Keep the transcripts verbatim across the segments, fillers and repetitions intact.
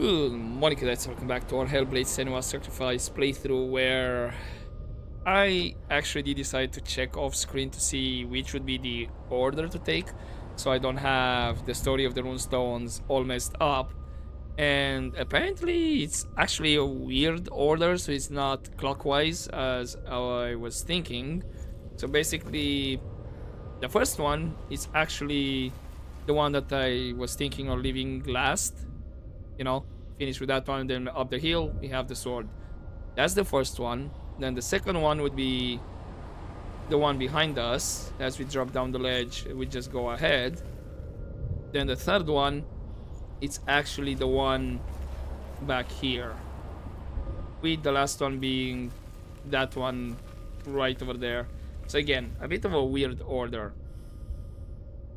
Monica, that's welcome back to our Hellblade: Senua's Sacrifice playthrough, where I actually did decide to check off screen to see which would be the order to take, so I don't have the story of the runestones all messed up. And apparently it's actually a weird order, so it's not clockwise as I was thinking. So basically the first one is actually the one that I was thinking of leaving last, you know, finish with that one, then up the hill we have the sword. That's the first one. Then the second one would be the one behind us. As we drop down the ledge, we just go ahead. Then the third one, it's actually the one back here, with the last one being that one right over there. So again, a bit of a weird order,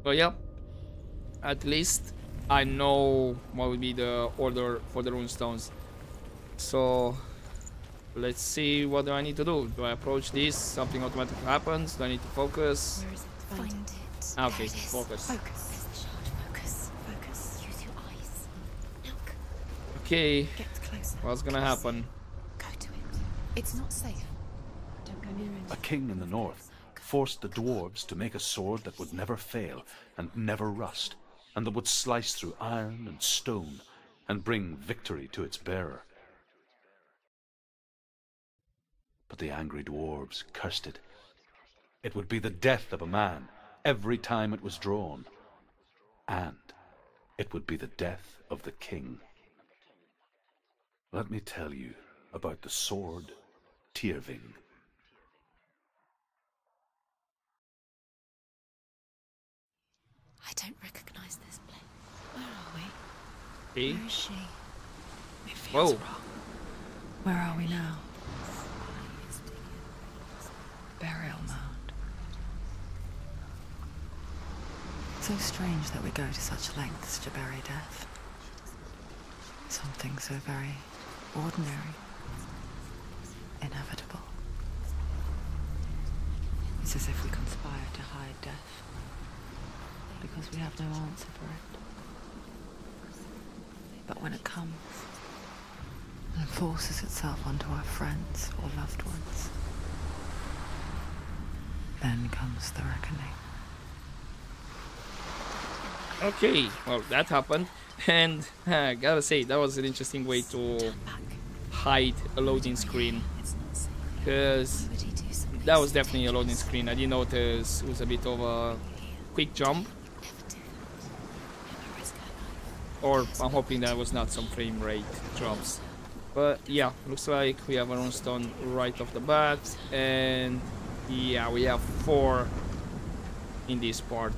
but yeah, at least I know what would be the order for the runestones. So let's see, what do I need to do? Do I approach this? Something automatically happens. Do I need to focus? Where is it? Find it. Ah, okay, it focus. Focus. Okay, closer, what's gonna closer. happen? Go to it. It's not safe. Don't go near it. A king in the north forced the dwarves to make a sword that would never fail and never rust, and that would slice through iron and stone and bring victory to its bearer. But the angry dwarves cursed it. It would be the death of a man every time it was drawn, and it would be the death of the king. Let me tell you about the sword, Tyrfing. I don't recognize this place. Where are we? E? Where is she? It feels Whoa. wrong. Where are we now? Burial mound. So strange that we go to such lengths to bury death. Something so very ordinary, inevitable. It's as if we conspire to hide death, because we have no answer for it. But when it comes, and forces itself onto our friends or loved ones, then comes the reckoning. Okay, well, that happened, and I gotta say, that was an interesting way to hide a loading screen, because that was definitely a loading screen. I did notice it was a bit of a quick jump, or I'm hoping that was not some frame rate drops. But yeah, looks like we have a runestone right off the bat, and yeah, we have four in this part.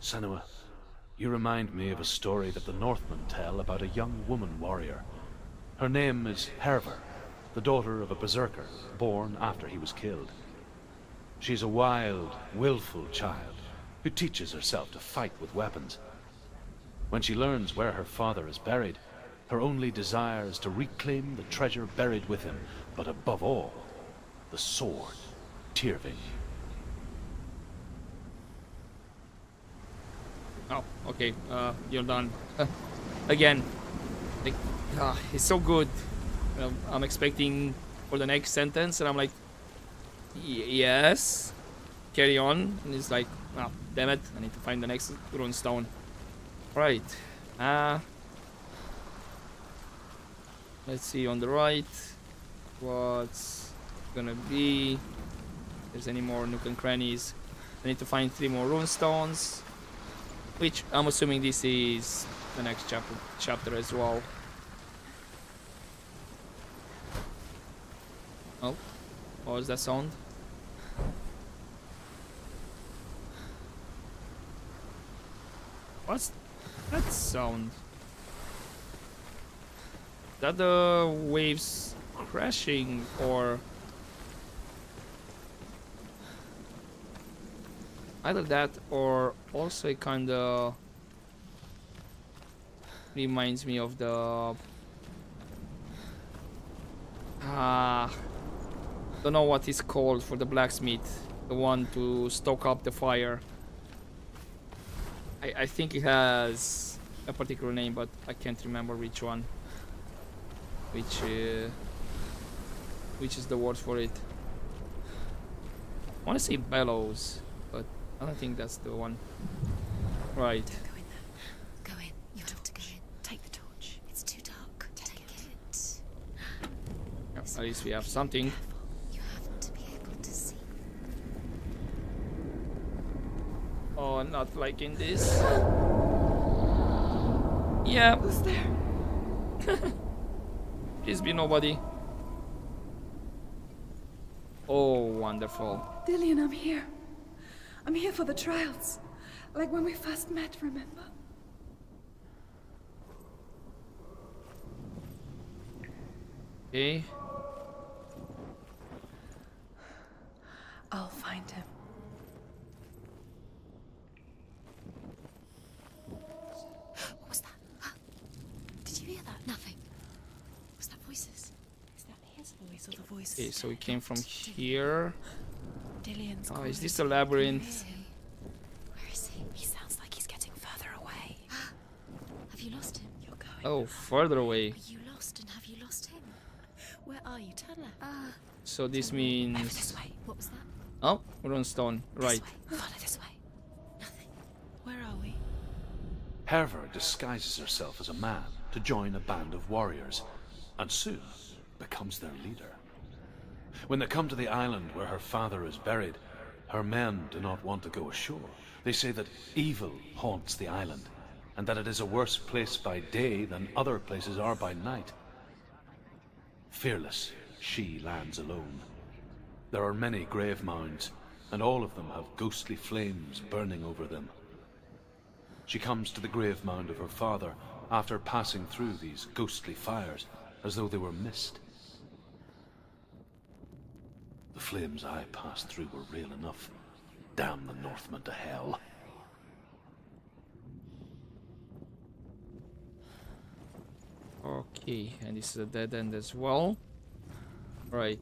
Senua, you remind me of a story that the Northmen tell about a young woman warrior. Her name is Hervor, the daughter of a berserker, born after he was killed. She's a wild, willful child who teaches herself to fight with weapons. When she learns where her father is buried, her only desire is to reclaim the treasure buried with him, but above all, the sword, Tyrfing. Oh, okay, uh, you're done. Again, like, uh, it's so good. Um, I'm expecting for the next sentence, and I'm like, yes, carry on. And it's like, ah, oh, damn it, I need to find the next runestone. Right. Uh, let's see on the right what's gonna be. If there's any more nook and crannies, I need to find three more runestones. Which, I'm assuming this is the next chapter, chapter as well. Oh, what was that sound? What's that sound? Is that the waves crashing, or... Either that, or also it kind of reminds me of the... Ah, don't know what it's called for the blacksmith, the one to stoke up the fire. I, I think it has a particular name, but I can't remember which one, which uh, which is the word for it. I want to say bellows, but I don't think that's the one. Right. At least we have something. You have to be able to see. Oh, not liking this. Yeah. Who's there? Please be nobody. Oh, wonderful. Dillion, I'm here. I'm here for the trials. Like when we first met, remember? Okay. I'll find him. What was that? Huh? Did you hear that? Nothing. Was that voices? Is that his voice or the voice? Okay, so we came from here. Dillion's oh, is this a labyrinth? Where is he? He sounds like he's getting further away. Have you lost him? You're going. Oh, further away. Are you lost and have you lost him? Where are you? Turn left. Uh, so this means. Over this way. What was that? Oh, we're on stone. Right. This Follow this way. Nothing. Where are we? Hervor disguises herself as a man to join a band of warriors, and soon becomes their leader. When they come to the island where her father is buried, her men do not want to go ashore. They say that evil haunts the island, and that it is a worse place by day than other places are by night. Fearless, she lands alone. There are many grave mounds, and all of them have ghostly flames burning over them. She comes to the grave mound of her father after passing through these ghostly fires, as though they were mist. The flames I passed through were real enough. Damn the Northmen to hell. Okay, and this is a dead end as well. Right.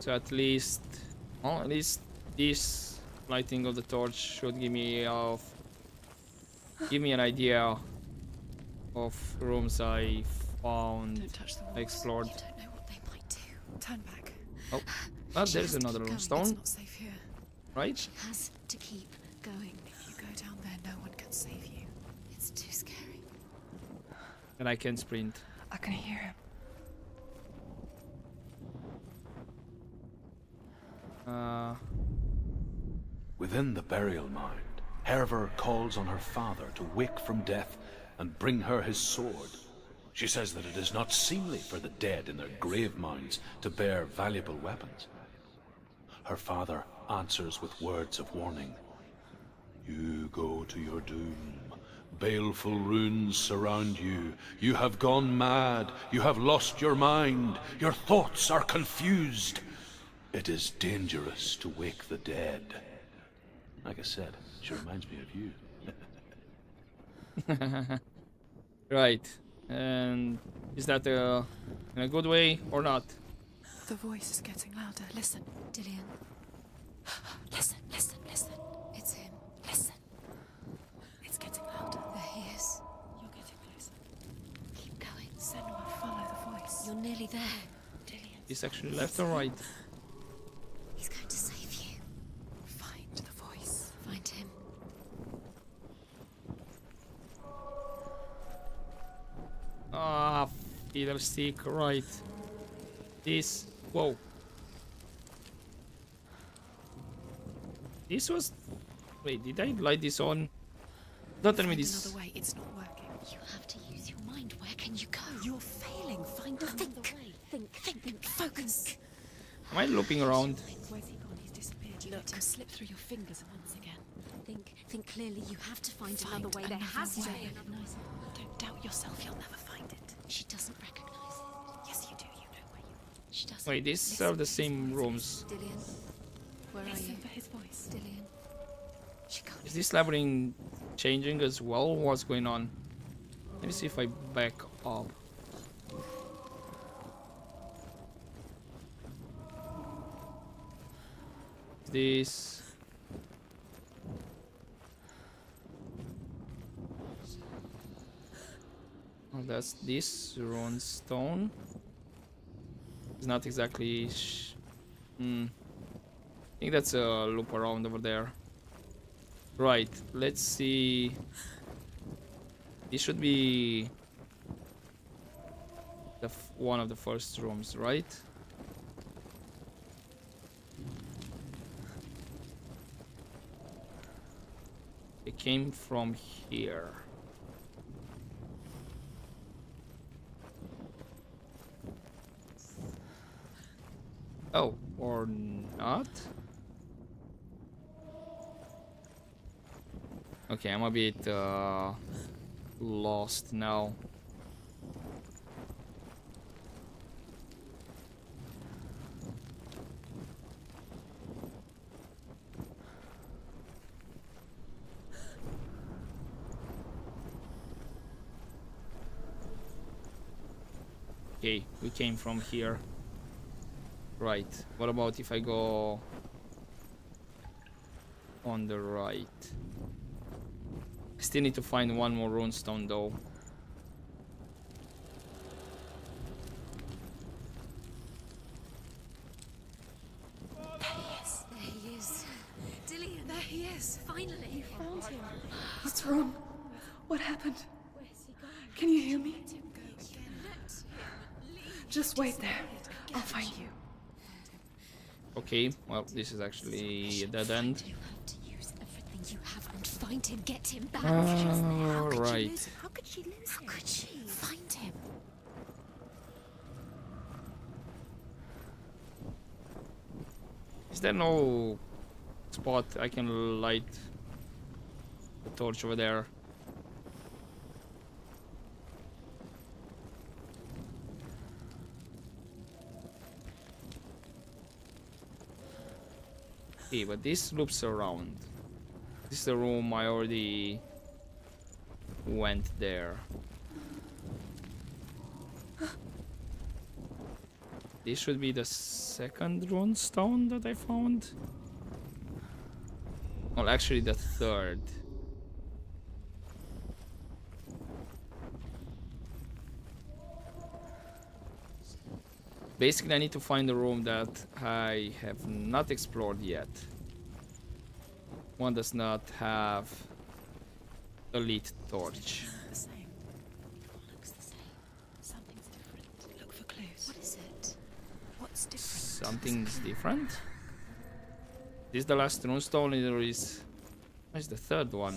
So at least, well, at least this lighting of the torch should give me of give me an idea of rooms I found, don't touch the walls. Explored. You don't know what they might do. Turn back. Oh, well, there's another stone. Right? She has to keep going. If you go down there, no one can save you. It's too scary. And I can sprint. I can hear him. Uh. Within the burial mound, Hervor calls on her father to wake from death and bring her his sword. She says that it is not seemly for the dead in their grave mounds to bear valuable weapons. Her father answers with words of warning. You go to your doom. Baleful runes surround you. You have gone mad. You have lost your mind. Your thoughts are confused. It is dangerous to wake the dead. Like I said, she reminds me of you. Right. And is that uh, in a good way or not? The voice is getting louder. Listen, Dillion. Listen, listen, listen. It's him. Listen. It's getting louder. There he is. You're getting closer. Keep going. Senua, follow the voice. You're nearly there. Dillion. He's actually left or right. He's going to save you. Find the voice. Find him. Ah, fiddlestick, right. This. Whoa. This was. Wait, did I light this on? Don't tell me this. Another way. It's not working. You have to use your mind. Where can you go? You're failing. Find another way. Think. Think. Think. Focus. Am I looping around? Where's he gone? He's disappeared. You let him slip through your fingers once again. Think, think clearly. You have to find, find another way. There has to be. Don't doubt yourself. You'll never find it. She doesn't recognize it. Yes, you do. You know where you are. She doesn't. Wait, these listen, are the same rooms. Dillion, where listen are you? For his voice. Dillion, she can't. Is this labyrinth changing as well? What's going on? Let me see if I back up. This That's this rune stone. It's not exactly. Sh mm. I think that's a loop around over there. Right. Let's see. This should be the f one of the first rooms, right? It came from here. Oh, or not? Okay, I'm a bit uh, lost now. Okay, we came from here. Right, what about if I go on the right? I still need to find one more runestone though. There he is. There he is. Dillion, there he is. Finally. You found him. What's wrong? What happened? Where's he going? Can you hear me? Just wait there. I'll find you. Okay, well, this is actually a dead end. You have to use everything you have and find him, get him back. All right. How could she lose him? How could she find him? Is there no spot I can light the torch over there? Okay, but this loops around. This is the room I already went there. This should be the second rune stone that I found. Well, actually the third. Basically, I need to find a room that I have not explored yet. One does not have a lit torch. The same. It all looks the same. Something's different. Look for clues. What is it? What's different? Something's different? Is the last runestone, or is... Where's the third one?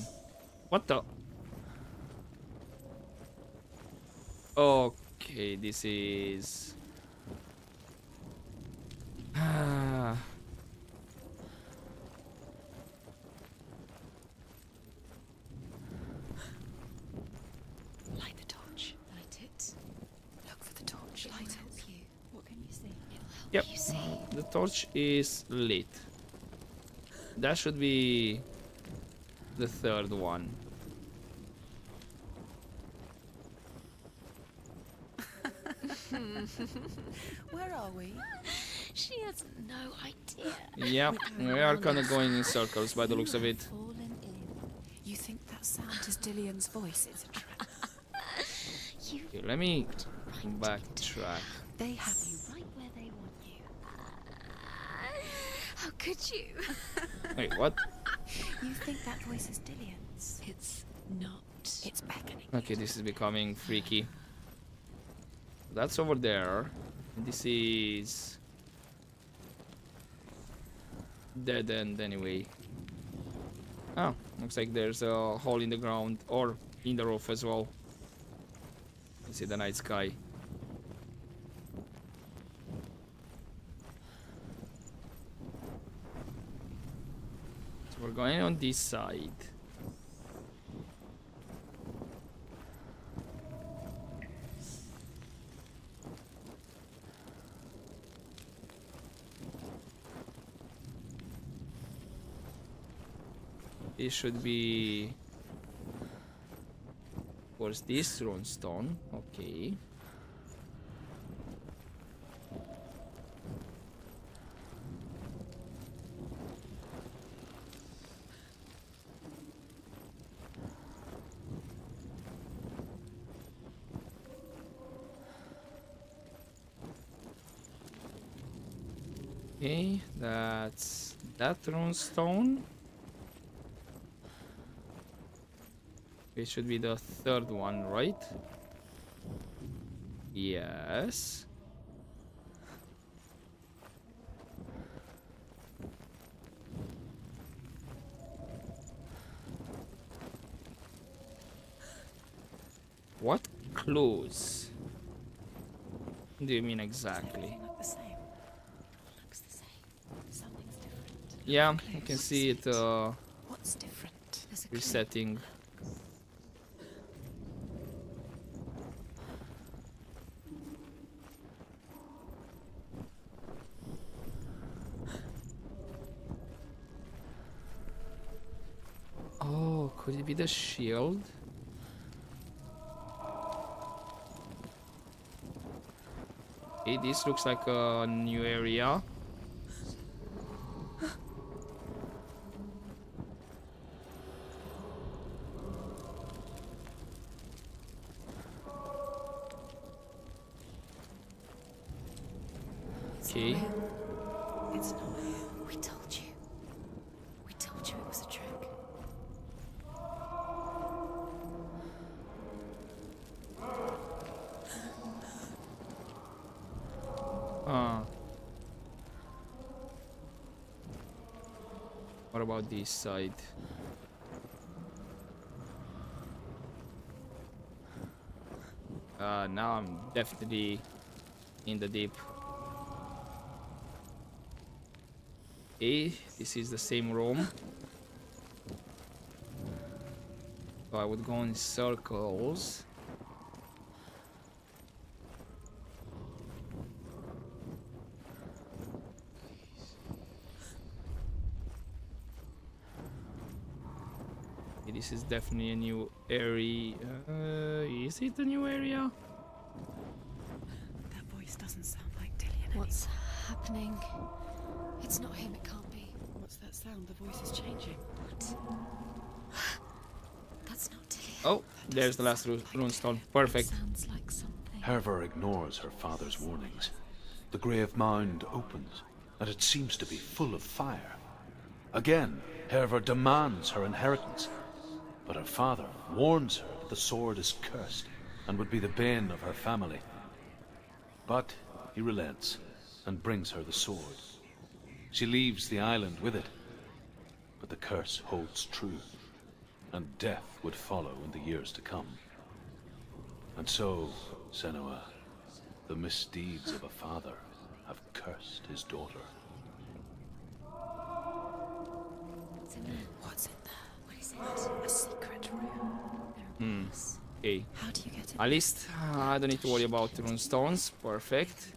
What the... Okay, this is... Ah. Light the torch. Light it. Look for the torch. Light it. Help you. What can you see? It'll help yep. you see. The torch is lit. That should be the third one. Where are we? She has no idea. Yep, we are kind of going in circles by the looks of it. You think that sound is Dillion's voice? It's a trap. Okay, let me backtrack. They have you right where they want you. How could you? Wait, what? You think that voice is Dillion's? It's not. It's beckoning. Okay, this is becoming freaky. That's over there. This is... dead end anyway. Oh, looks like there's a hole in the ground or in the roof as well. You see the night sky. So we're going on this side. It should be towards this rune stone. Okay. Okay, that's that rune stone. It should be the third one, right? Yes. What clues do you mean exactly? Yeah, I can see it uh, resetting. Oh, could it be the shield? Okay, this looks like a new area. Okay. It's not real. We told you. We told you it was a trick. Ah. What about this side? Uh, now I'm definitely in the deep. This is the same room, so I would go in circles. Okay, this is definitely a new area. Uh, is it a new area? That voice doesn't sound like Dillion anymore. What's happening? It's not him, it can't be. What's that sound? The voice is changing. What? That's not Dillion. Oh, there's the last like rune stone. Perfect. Sounds like something. Hervor ignores her father's warnings. The grave mound opens, and it seems to be full of fire. Again, Hervor demands her inheritance, but her father warns her that the sword is cursed and would be the bane of her family. But he relents and brings her the sword. She leaves the island with it, but the curse holds true, and death would follow in the years to come. And so, Senua, the misdeeds of a father have cursed his daughter. What's in there? What is it? A secret room? Hmm. Hey. How do you get it? At least uh, I don't need to worry about rune stones. Perfect.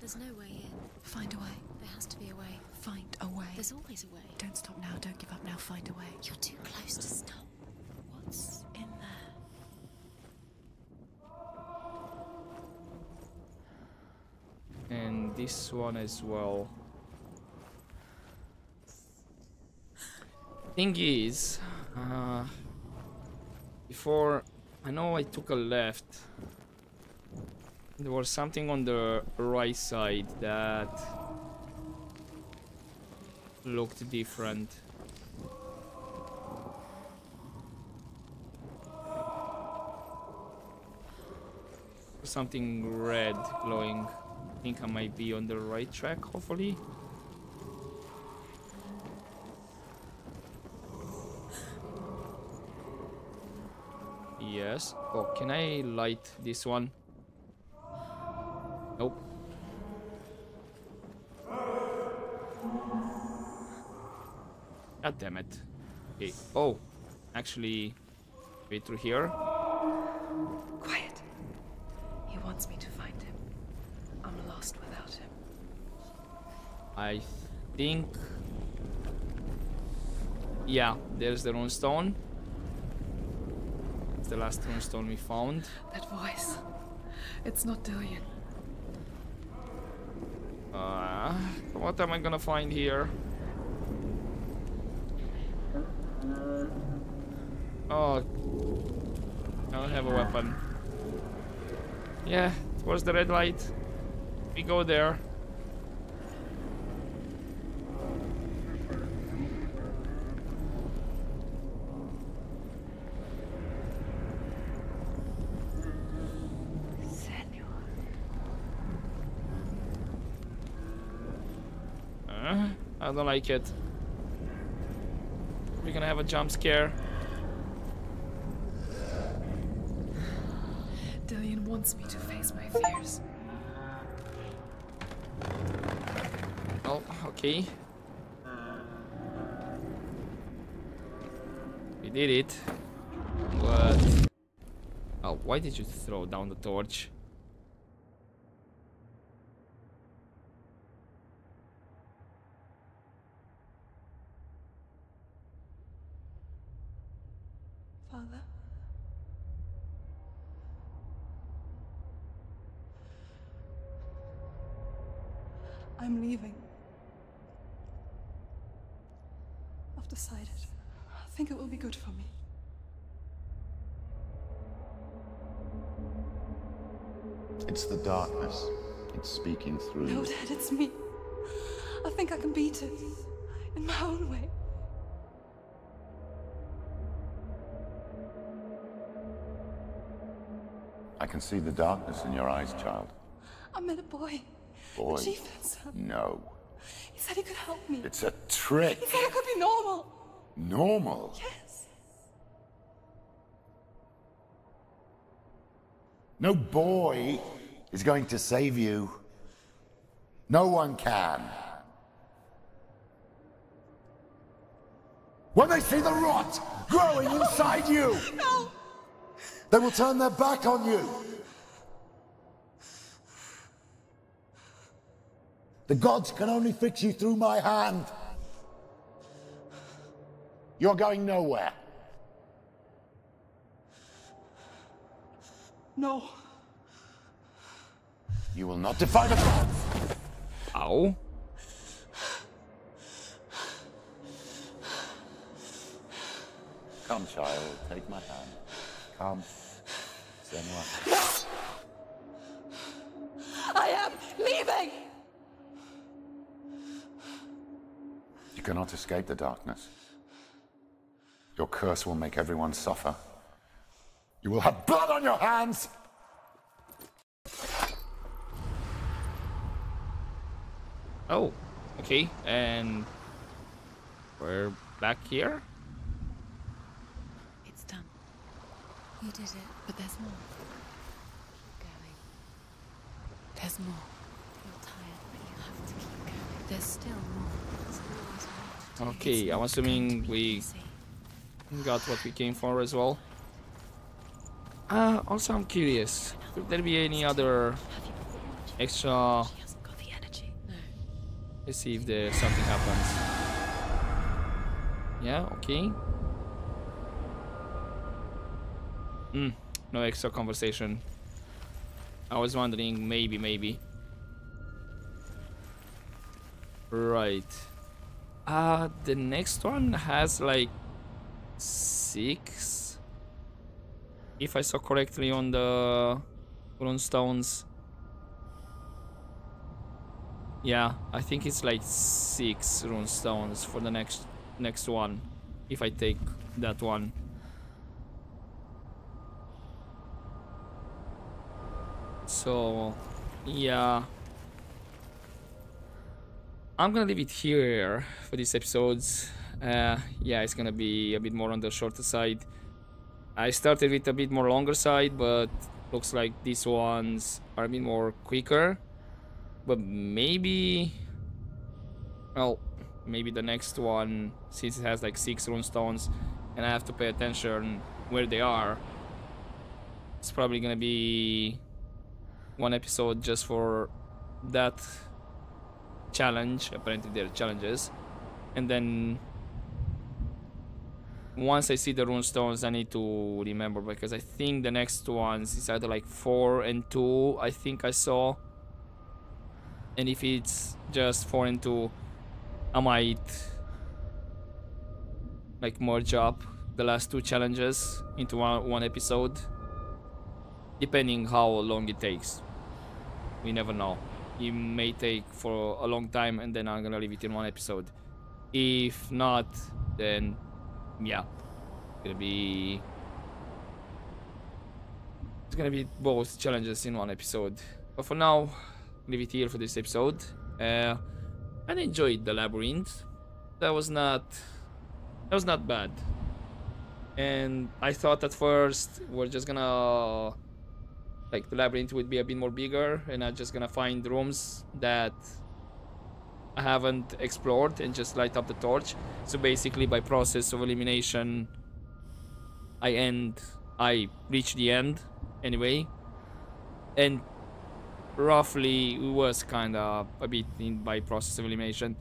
There's no way in. Find a way. There has to be a way. Find a way. There's always a way. Don't stop now. Don't give up now. Find a way. You're too close to stop. What's in there? And this one as well. Thing is, uh, before I know I took a left. There was something on the right side that looked different. Something red glowing. I think I might be on the right track, hopefully. Yes. Oh, can I light this one? Nope. God damn it. Okay. Oh, actually, wait through here. Quiet. He wants me to find him. I'm lost without him. I think. Yeah, there's the rune stone. It's the last rune stone we found. That voice. It's not Dillion. Uh, what am I gonna find here? Oh, I don't have a weapon. Yeah, towards the red light. We go there. Uh, I don't like it. We're gonna have a jump scare. Dillion wants me to face my fears. Oh, okay. We did it. But... oh, why did you throw down the torch? Father? I'm leaving. I've decided. I think it will be good for me. It's the darkness. It's speaking through you. No, Dad, it's me. I think I can beat it. In my own way. I can see the darkness in your eyes, child. I met a boy. Boy? The chief dancer. No. He said he could help me. It's a trick. He said I could be normal. Normal? Yes. No boy is going to save you. No one can. When they see the rot growing no. inside you, no. they will turn their back on you. The gods can only fix you through my hand. You're going nowhere. No. You will not defy the gods. Ow. Come, child, take my hand. Come. Senua. No! I am leaving! You cannot escape the darkness. Your curse will make everyone suffer. You will have blood on your hands! Oh, okay, and we're back here? It's done. You did it, but there's more. Keep going. There's more. You're tired, but you have to keep going. There's still more. There's more. Okay, I'm assuming we got what we came for as well. Uh, also, I'm curious. Could there be any other extra? Let's see if there something happens. Yeah. Okay. Hmm. No extra conversation. I was wondering. Maybe. Maybe. Right. Uh, the next one has like six. If I saw correctly on the runestones. Yeah, I think it's like six runestones for the next next one. If I take that one. So, yeah. I'm gonna leave it here for these episodes. Uh, yeah, it's gonna be a bit more on the shorter side. I started with a bit more longer side, but looks like these ones are a bit more quicker. But maybe, well, maybe the next one, since it has like six runestones and I have to pay attention where they are, it's probably gonna be one episode just for that challenge. Apparently there are challenges, and then once I see the runestones, I need to remember, because I think the next ones is either like four and two, I think I saw. And if it's just four and two, I might like merge up the last two challenges into one, one episode, depending how long it takes. We never know. It may take for a long time, and then I'm gonna leave it in one episode. If not, then yeah, it's gonna be it's gonna be both challenges in one episode. But for now, leave it here for this episode. Uh, I enjoyed the labyrinth. That was not that was not bad. And I thought at first we're just gonna like the labyrinth would be a bit more bigger, and I'm just gonna find rooms that I haven't explored and just light up the torch. So basically, by process of elimination, I end, I reach the end anyway, and roughly it was kind of a bit in by process of elimination,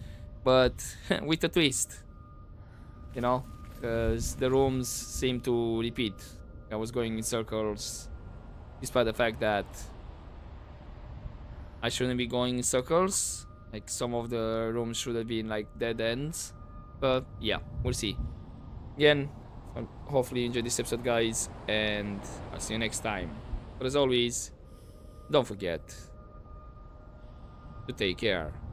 but with a twist, you know, because the rooms seem to repeat. I was going in circles, despite the fact that I shouldn't be going in circles. Like, some of the rooms should have been like dead ends, but yeah, we'll see. Again, hopefully you enjoyed this episode, guys, and I'll see you next time. But as always, don't forget to take care.